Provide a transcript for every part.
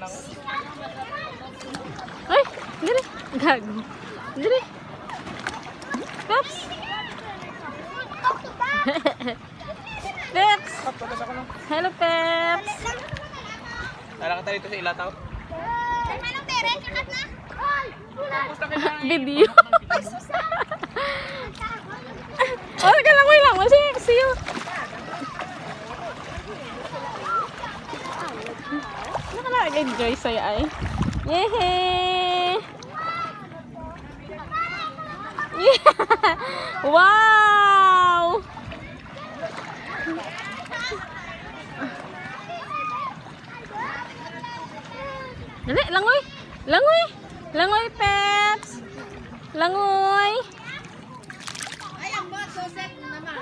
laps. Ay, dali. Gago. Dali. Paps. Peps. Hello, Peps. Tara ka dito sa ilataw. Manong pere, kakat na. Video. Oh, kailangan ko ilang. See you. Nag-enjoy sa'yo ay. Yehey! Wow! Dali, langoy! Langoy! Langoy, Peps! Langoy! Ayang ba, soset naman.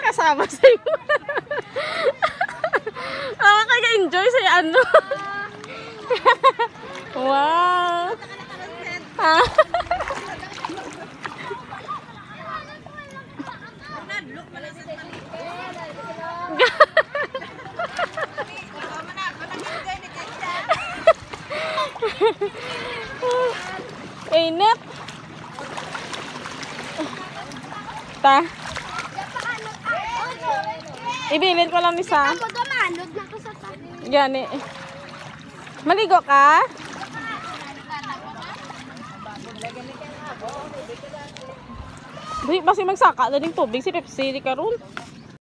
Kasama sa'yo. Enjoy sa ano. Wow. Inip. Ta. Ibilin ko lang isa. Gani. Maligo ka? Basi magsaka na din tubig si Pepsi, di ka roon.